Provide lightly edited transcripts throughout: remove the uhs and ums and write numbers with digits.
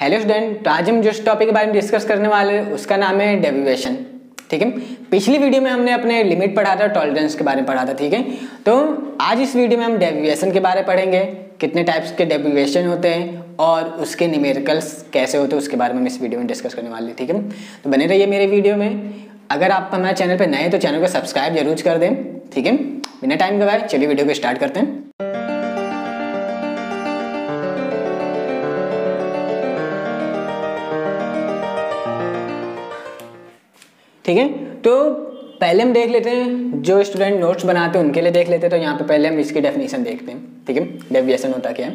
Hello student, तो आज हम जिस टॉपिक के बारे में डिस्कस करने वाले हैं उसका नाम है डेविएशन। ठीक है, पिछली वीडियो में हमने अपने लिमिट पढ़ा था, टॉलरेंस के बारे में पढ़ा था। ठीक है, तो आज इस वीडियो में हम डेविएशन के बारे में पढ़ेंगे, कितने टाइप्स के डेविएशन होते हैं और उसके न्यूमेरिकल्स कैसे होते हैं उसके बारे में हम इस वीडियो में डिस्कस करने वाले हैं। ठीक है, तो बने रहिए मेरे वीडियो में। अगर आप हमारे चैनल पर नए हैं तो चैनल को सब्सक्राइब जरूर कर दें। ठीक है, बिना टाइम गवाए चलिए वीडियो को स्टार्ट करते हैं। ठीक है, तो पहले हम देख लेते हैं, जो स्टूडेंट नोट्स बनाते हैं उनके लिए देख लेते हैं। तो यहाँ पे पहले हम इसकी डेफिनेशन देखते हैं। ठीक है, डेविएशन होता क्या है?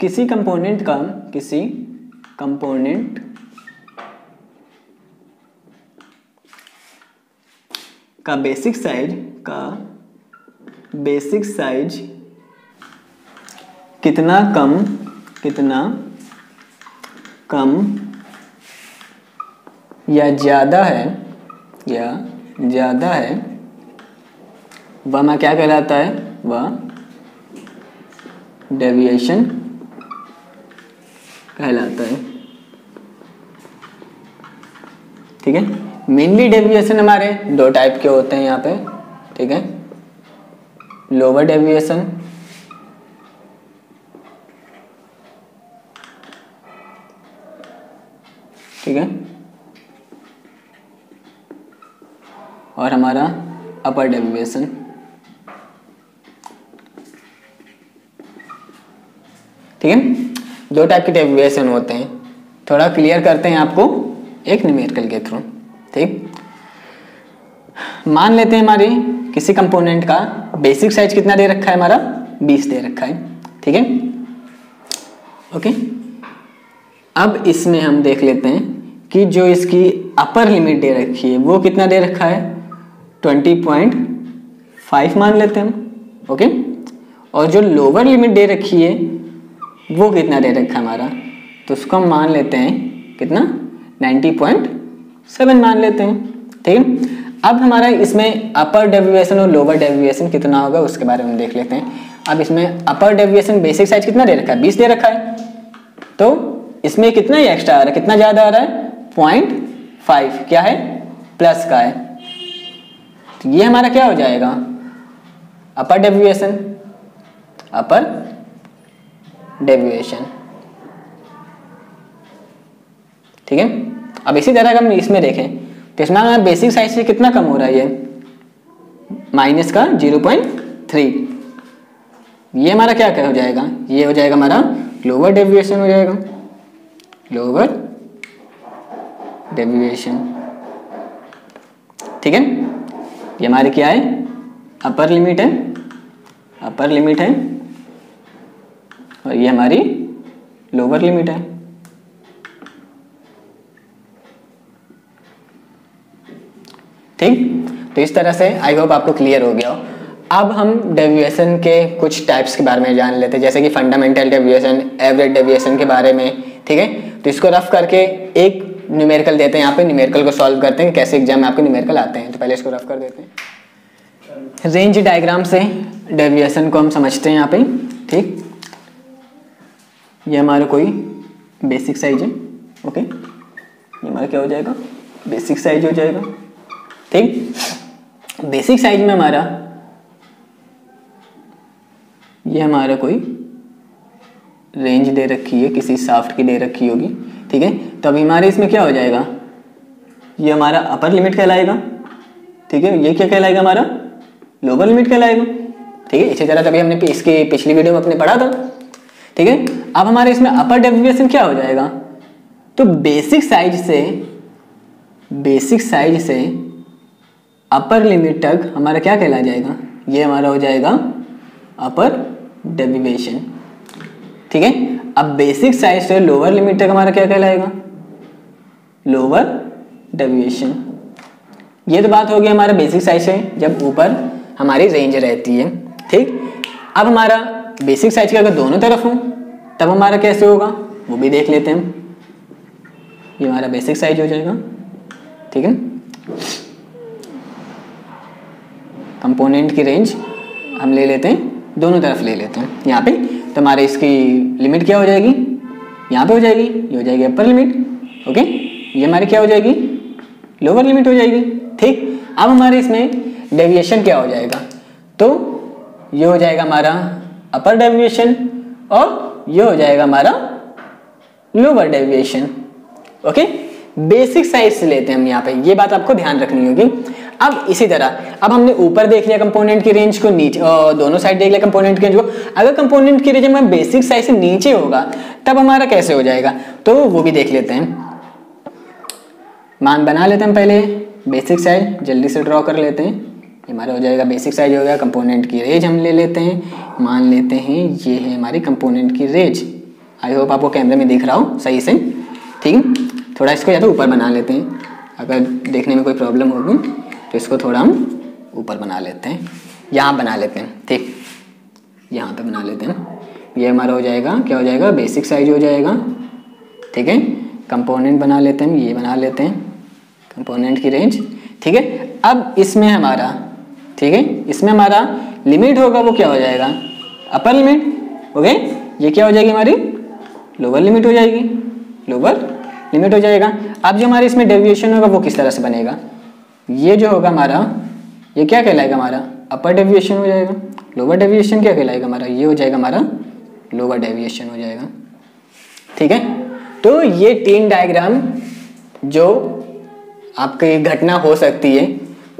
किसी कंपोनेंट का बेसिक साइज कितना कम या ज़्यादा है वह क्या कहलाता है? वह डेविएशन कहलाता है। ठीक है, मेनली डेविएशन हमारे दो टाइप के होते हैं यहाँ पे। ठीक है, लोअर डेविएशन ठीक है, और हमारा अपर डेविएशन। ठीक है, दो टाइप के डेविएशन होते हैं। थोड़ा क्लियर करते हैं आपको एक न्यूमेरिकल के थ्रू। ठीक, मान लेते हैं हमारे किसी कंपोनेंट का बेसिक साइज कितना दे रखा है? हमारा 20 दे रखा है। ठीक है, ओके। अब इसमें हम देख लेते हैं कि जो इसकी अपर लिमिट दे रखी है वो कितना दे रखा है? 20.5 मान लेते हैं हम। ओके, और जो लोअर लिमिट दे रखी है वो कितना दे रखा है हमारा? तो उसको हम मान लेते हैं कितना, 90.7 मान लेते हैं। ठीक है, अब हमारा इसमें अपर डेविएशन और लोअर डेविएशन कितना होगा उसके बारे में देख लेते हैं। अब इसमें अपर डेविएशन बेसिक साइज कितना दे रखा है? 20 दे रखा है, तो इसमें कितना ही एक्स्ट्रा आ रहा है, कितना ज़्यादा आ रहा है? 0.5 क्या है, प्लस का है। तो ये हमारा क्या हो जाएगा? Upper deviation. ठीक है, अब इसी तरह का हम इसमें देखें तो इसमें हमारा बेसिक साइज से कितना कम हो रहा है? ये माइनस का 0.3। ये हमारा क्या हो जाएगा? ये हो जाएगा हमारा लोअर डेविएशन हो जाएगा, लोअर डेविएशन। ठीक है, ये हमारी क्या है? अपर लिमिट है और ये हमारी लोअर लिमिट है। ठीक, तो इस तरह से आई होप आपको क्लियर हो गया हो। अब हम डेविएशन के कुछ टाइप्स के बारे में जान लेते हैं, जैसे कि फंडामेंटल डेविएशन, एवरेज डेविएशन के बारे में। ठीक है, तो इसको रफ करके एक न्यूमेरिकल देते हैं, यहाँ पे न्यूमेरिकल को सॉल्व करते हैं, कैसे एग्जाम में आपके न्यूमेरिकल आते हैं। तो पहले इसको रफ कर देते हैं। रेंज डायग्राम से डेविएशन को हम समझते हैं यहाँ पे। ठीक, ये हमारा कोई बेसिक साइज है। ओके, ये हमारा क्या हो जाएगा? बेसिक साइज हो जाएगा। ठीक, बेसिक साइज में हमारा कोई रेंज दे रखी है, किसी शाफ्ट की दे रखी होगी। ठीक है, तो अभी हमारे इसमें क्या हो जाएगा? ये हमारा अपर लिमिट कहलाएगा। ठीक है, ये क्या कहलाएगा? हमारा लोअर लिमिट कहलाएगा। ठीक है, इसी तरह तभी हमने इसकी पिछली वीडियो में अपने पढ़ा था। ठीक है, अब हमारे इसमें अपर डेविएशन क्या हो जाएगा? तो बेसिक साइज से अपर लिमिट तक हमारा क्या कहला जाएगा? ये हमारा हो जाएगा अपर डेविएशन। ठीक है, अब बेसिक साइज से लोअर लिमिट तक हमारा क्या कहलाएगा? Lower deviation. ये तो बात होगी हमारा बेसिक साइज से, जब ऊपर हमारी रेंज रहती है। ठीक, अब हमारा बेसिक साइज के अगर दोनों तरफ हो तब हमारा कैसे होगा वो भी देख लेते हैं। ये हमारा बेसिक साइज हो जाएगा। ठीक है, कंपोनेंट की रेंज हम ले लेते हैं, दोनों तरफ ले लेते हैं यहाँ पे। तुम्हारे इसकी लिमिट क्या हो जाएगी, यहाँ पे हो जाएगी, ये हो जाएगी अपर लिमिट। ओके, ये हमारी क्या हो जाएगी, लोअर लिमिट हो जाएगी। ठीक, अब हमारे इसमें डेविएशन क्या हो जाएगा, तो ये हो जाएगा हमारा अपर डेविएशन और ये हो जाएगा हमारा lower deviation. Okay, basic size से लेते हैं हम यहाँ पे, ये बात आपको ध्यान रखनी होगी। अब इसी तरह, अब हमने ऊपर देख लिया कंपोनेंट की रेंज को, नीचे दोनों साइड देख लिया कंपोनेंट की रेंज को। अगर कंपोनेंट की रेंज हमारा बेसिक साइज से नीचे होगा तब हमारा कैसे हो जाएगा, तो वो भी देख लेते हैं। मान बना लेते हैं पहले, बेसिक साइज जल्दी से ड्रॉ कर लेते हैं। हमारा हो जाएगा बेसिक साइज हो गया, कंपोनेंट की रेंज हम ले लेते हैं, मान लेते हैं ये है हमारी कंपोनेंट की रेंज। आई होप आपको कैमरे में दिख रहा हो सही से। ठीक, थोड़ा इसको या तो ऊपर बना लेते हैं, अगर देखने में कोई प्रॉब्लम होगी तो इसको थोड़ा हम ऊपर बना लेते हैं, यहाँ बना लेते हैं। ठीक, यहाँ पे बना लेते हैं। ये हमारा हो जाएगा क्या हो जाएगा, बेसिक साइज हो जाएगा। ठीक है, कंपोनेंट बना लेते हैं, ये बना लेते हैं कंपोनेंट की रेंज। ठीक है, अब इसमें हमारा, ठीक है, इसमें हमारा लिमिट होगा वो क्या हो जाएगा, अपर लिमिट। ओके, ये क्या हो जाएगी हमारी, लोअर लिमिट हो जाएगी, लोअर लिमिट हो जाएगा। अब जो हमारे इसमें डेविएशन होगा वो किस तरह से बनेगा, ये जो होगा हमारा, ये क्या कहलाएगा हमारा, अपर डेविएशन हो जाएगा। लोअर डेविएशन क्या कहलाएगा हमारा, ये हो जाएगा हमारा लोअर डेविएशन हो जाएगा। ठीक है, तो ये तीन डायग्राम जो आपकी घटना हो सकती है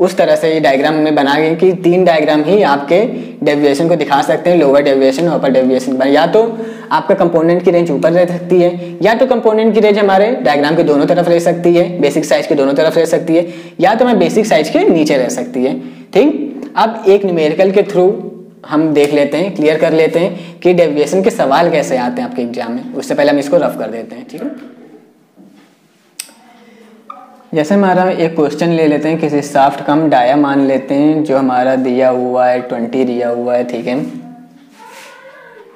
उस तरह से ये डायग्राम में बना गए कि तीन डायग्राम ही आपके डेविएशन को दिखा सकते हैं, लोअर डेविएशन और अपर डेविएशन। या तो आपका कंपोनेंट की रेंज ऊपर रह सकती है, या तो कंपोनेंट की रेंज हमारे डायग्राम के दोनों तरफ रह सकती है, बेसिक साइज के दोनों तरफ रह सकती है, या तो हमारे बेसिक साइज के नीचे रह सकती है। ठीक, अब एक न्यूमेरिकल के थ्रू हम देख लेते हैं, क्लियर कर लेते हैं कि डेविएशन के सवाल कैसे आते हैं आपके एग्जाम में। उससे पहले हम इसको रफ कर देते हैं। ठीक है, जैसे हमारा एक क्वेश्चन ले लेते हैं, किसी शाफ्ट का हम डाया मान लेते हैं जो हमारा दिया हुआ है 20 दिया हुआ है। ठीक है,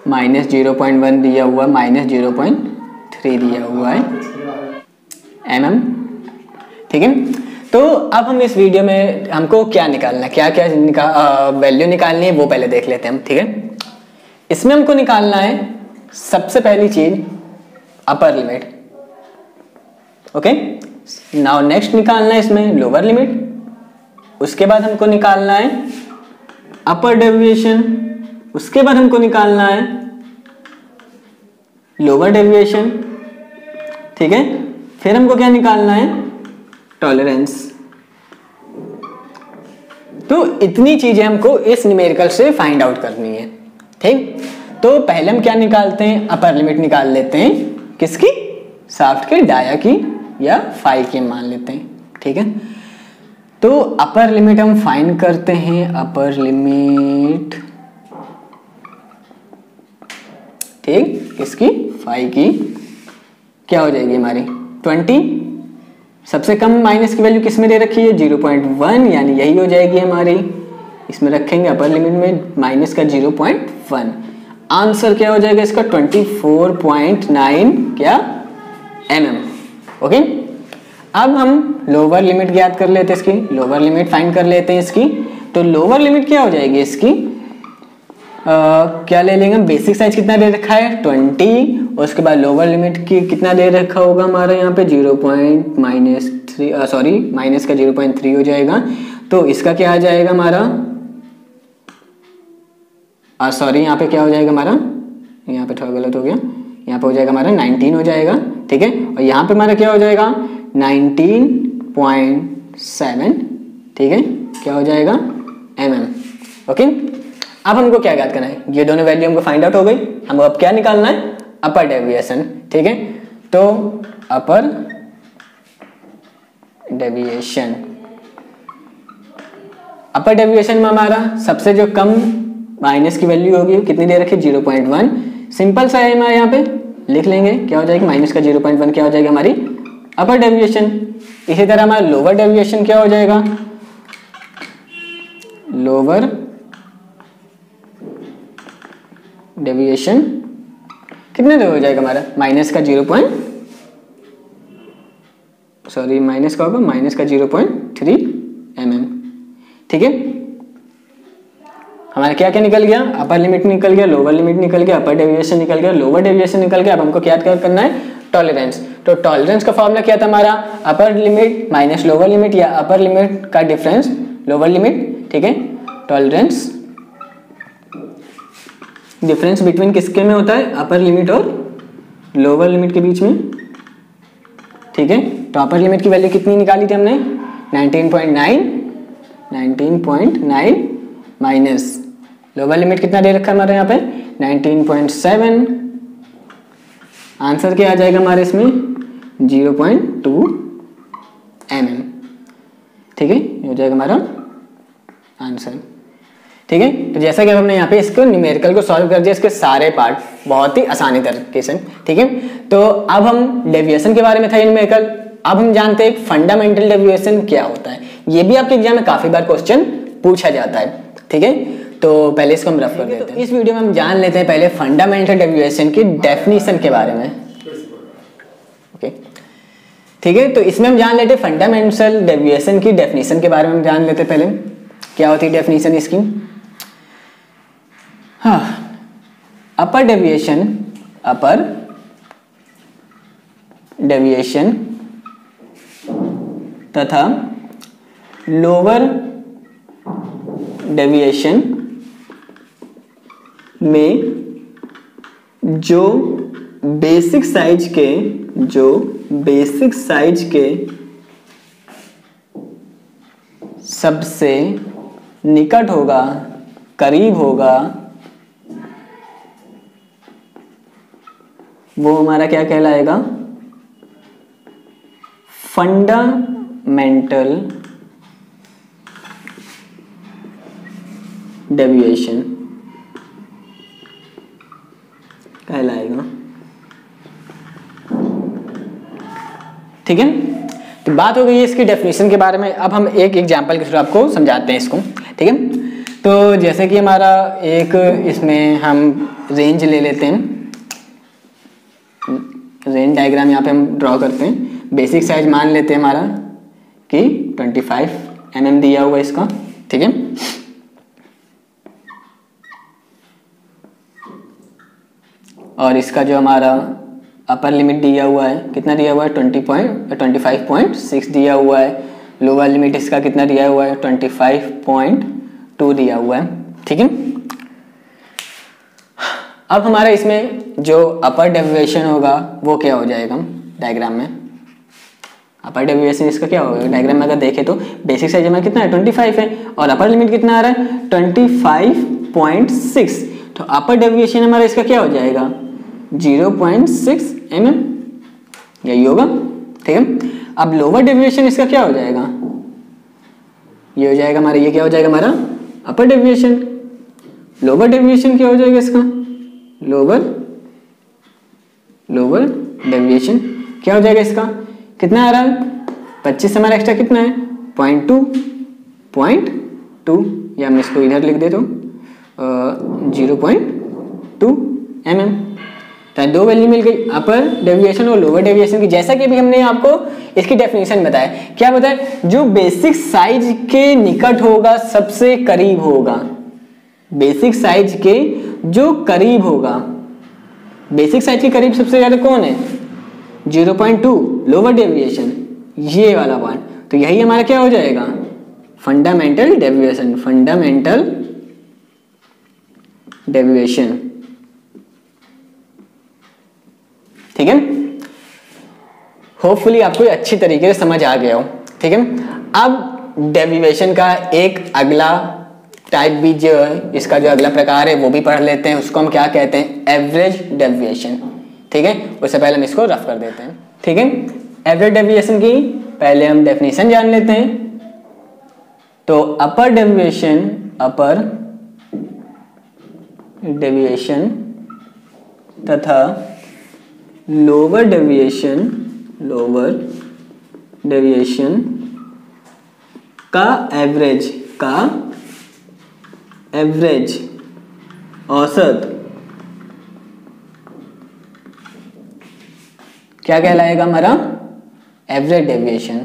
-0.1 दिया हुआ है, -0.3 दिया हुआ है mm। ठीक है, तो अब हम इस वीडियो में हमको क्या निकालना, क्या क्या वैल्यू निकालनी है वो पहले देख लेते हैं हम। ठीक है, इसमें हमको निकालना है सबसे पहली चीज़ upper limit. Okay, now next निकालना है इसमें लोअर लिमिट, उसके बाद हमको निकालना है अपर डेविएशन, उसके बाद हमको निकालना है लोअर डेविएशन। ठीक है, फिर हमको क्या निकालना है, टॉलरेंस। तो इतनी चीजें हमको इस न्यूमेरिकल से फाइंड आउट करनी है। ठीक, तो पहले हम क्या निकालते हैं, अपर लिमिट निकाल लेते हैं, किसकी, शाफ्ट के डाया की या फाई के मान लेते हैं। ठीक है, तो अपर लिमिट हम फाइंड करते हैं, अपर लिमिट, ठीक, इसकी फाई की क्या हो जाएगी हमारी 20। सबसे कम माइनस की वैल्यू किस में दे रखी है, 0.1, यानी यही हो जाएगी हमारी, इसमें रखेंगे अपर लिमिट में माइनस का 0.1। आंसर क्या हो जाएगा इसका, 24.9 क्या mm। ओके, अब हम लोअर लिमिट ज्ञात कर लेते हैं इसकी, लोअर लिमिट फाइंड कर लेते हैं इसकी। तो लोअर लिमिट क्या हो जाएगी इसकी, क्या ले लेंगे, बेसिक साइज कितना दे रखा है 20, उसके बाद लोअर लिमिट की कितना दे रखा होगा हमारा यहाँ पे -0.3 हो जाएगा। तो इसका क्या आ जाएगा हमारा, यहाँ पे क्या हो जाएगा हमारा, यहाँ पे थोड़ा गलत हो गया, यहाँ पे हो जाएगा हमारा 19 हो जाएगा। ठीक है, और यहाँ पे हमारा क्या हो जाएगा 19.7, ठीक है, क्या हो जाएगा mm। ओके, अब हमको क्या याद करना है, ये दोनों वैल्यू हमको फाइंड आउट हो गई, हमको अब क्या निकालना है, अपर डेविएशन। ठीक है, तो अपर डेविएशन, अपर डेविएशन में हमारा सबसे जो कम माइनस की वैल्यू होगी कितनी दे रखी, 0.1। सिंपल सा है, मैं यहाँ पे लिख लेंगे क्या हो जाएगी, माइनस का 0.1 क्या हो जाएगी हमारी अपर डेविएशन। इसी तरह हमारा लोअर डेविएशन क्या हो जाएगा, लोअर डेविएशन कितने हो जाएगा हमारा, माइनस का माइनस का 0.3 mm। ठीक है, हमारा क्या क्या निकल गया, अपर लिमिट निकल गया, लोअर लिमिट निकल गया, अपर डेविएशन निकल गया, लोअर डेविएशन निकल गया। अब हमको क्या करना है, टॉलरेंस। तो टॉलरेंस का फॉर्मूला क्या था हमारा, upper limit minus lower limit या अपर लिमिट का डिफरेंस लोअर लिमिट, ठीक है। टॉलरेंस डिफरेंस बिटवीन किसके में होता है, अपर लिमिट और लोअर लिमिट के बीच में, ठीक है। तो अपर लिमिट की वैल्यू कितनी निकाली थी हमने, 19.9 माइनस लोअर लिमिट कितना दे रखा है हमारे यहाँ पे 19.7। आंसर क्या आ जाएगा हमारे इसमें 0.2 mm, ठीक है, ये हो जाएगा हमारा आंसर, ठीक है। तो जैसा कि हमने यहाँ पे इसको न्यूमेरिकल को सॉल्व कर दिया, इसके सारे पार्ट बहुत ही आसानी तरीके से, ठीक है। तो अब हम डेविएशन के बारे में था न्यूमेरिकल, अब हम जानते हैं फंडामेंटल डेविएशन क्या होता है। ये भी आपके एग्जाम में काफी बार क्वेश्चन पूछा जाता है, ठीक है। तो पहले इसको हम रफ कर देते हैं। इस वीडियो में हम जान लेते हैं पहले फंडामेंटल डेविएशन की डेफिनेशन के बारे में, ओके, ठीक है। तो इसमें हम जान लेते हैं फंडामेंटल डेविएशन की डेफिनेशन के बारे में, हम जान लेते हैं पहले क्या होती है डेफिनेशन इसकी। हाँ, अपर डेविएशन तथा लोअर डेविएशन में जो बेसिक साइज के सबसे निकट होगा, करीब होगा, वो हमारा क्या कहलाएगा, फंडामेंटल डेविएशन कहलाएगा, ठीक है। तो बात हो गई है इसकी डेफिनेशन के बारे में। अब हम एक एग्जांपल के थ्रू आपको समझाते हैं इसको, ठीक है। तो जैसे कि हमारा एक इसमें हम रेंज ले लेते हैं, रेंज डायग्राम यहाँ पे हम ड्रॉ करते हैं। बेसिक साइज मान लेते हैं हमारा कि 25 mm दिया हुआ इसका, ठीक है। और इसका जो हमारा अपर लिमिट दिया हुआ है कितना दिया हुआ है 25.6 दिया हुआ है। लोअर लिमिट इसका कितना दिया हुआ है 25.2 दिया हुआ है, ठीक है। अब हमारा इसमें जो अपर डेविएशन होगा वो क्या हो जाएगा डायग्राम में, अपर डेविएशन इसका क्या होगा डायग्राम में अगर देखें तो बेसिक साइज हमारा कितना है 25 है और अपर लिमिट कितना आ रहा है 25.6। तो अपर डेविएशन हमारा इसका क्या हो जाएगा 0.6 mm, यही होगा, ठीक है। अब लोअर डेविएशन इसका क्या हो जाएगा, ये हो जाएगा हमारा, ये क्या हो जाएगा हमारा अपर डेविएशन। लोअर डेविएशन क्या हो जाएगा इसका, लोअर डेविएशन क्या हो जाएगा इसका, कितना आ रहा है 25 हमारा एक्स्ट्रा कितना है 0.2, या हम इसको इधर लिख देता हूँ 0.2 mm। तो दो वैल्यू मिल गई अपर डेविएशन और लोअर डेविएशन की। जैसा कि अभी हमने आपको इसकी डेफिनेशन बताया, क्या बताया, जो बेसिक साइज के निकट होगा, सबसे करीब होगा, बेसिक साइज के जो करीब होगा, बेसिक साइज के करीब सबसे ज्यादा कौन है 0.2 लोअर डेविएशन, ये वाला वन। तो यही हमारा क्या हो जाएगा फंडामेंटल डेविएशन, ठीक है। होपफुली आपको अच्छी तरीके से समझ आ गया हो, ठीक है। अब डेविएशन का एक अगला टाइप भी जो है, इसका जो अगला प्रकार है वो भी पढ़ लेते हैं, उसको हम क्या कहते हैं एवरेज डेविएशन, ठीक है। उससे पहले हम इसको रफ कर देते हैं, ठीक है। एवरेज डेविएशन की पहले हम डेफिनेशन जान लेते हैं। तो अपर डेविएशन तथा लोअर डेविएशन का एवरेज औसत क्या कहलाएगा हमारा एवरेज डेविएशन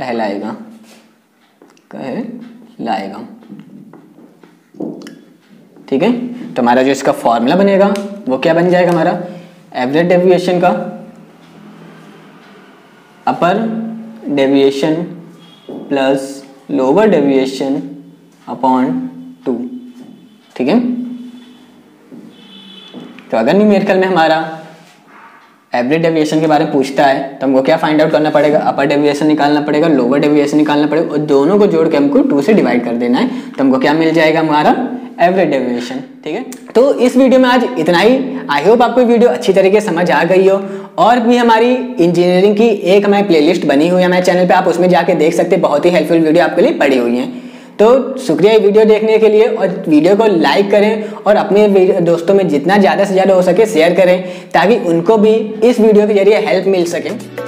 कहलाएगा। कहलाएगा। ठीक है, तो हमारा जो इसका फॉर्मूला बनेगा वो क्या बन जाएगा, हमारा एवरेज डेविएशन का upper deviation plus lower deviation upon 2। ठीक है, तो अगर न्यूमेरिकल में हमारा एवरेज डेविएशन के बारे में पूछता है तो हमको क्या फाइंड आउट करना पड़ेगा, अपर डेविएशन निकालना पड़ेगा, लोअर डेविएशन निकालना पड़ेगा और दोनों को जोड़ के हमको 2 से डिवाइड कर देना है, तो हमको क्या मिल जाएगा, हमारा एवरेज डेविएशन। ठीक है, तो इस वीडियो में आज इतना ही। आई होप आपको वीडियो अच्छी तरीके से समझ आ गई हो। और भी हमारी इंजीनियरिंग की एक हमारी प्लेलिस्ट बनी हुई है हमारे चैनल पे, आप उसमें जाके देख सकते हैं, बहुत ही हेल्पफुल वीडियो आपके लिए पड़ी हुई हैं। तो शुक्रिया ये वीडियो देखने के लिए, और वीडियो को लाइक करें और अपने दोस्तों में जितना ज़्यादा से ज़्यादा हो सके शेयर करें ताकि उनको भी इस वीडियो के जरिए हेल्प मिल सके।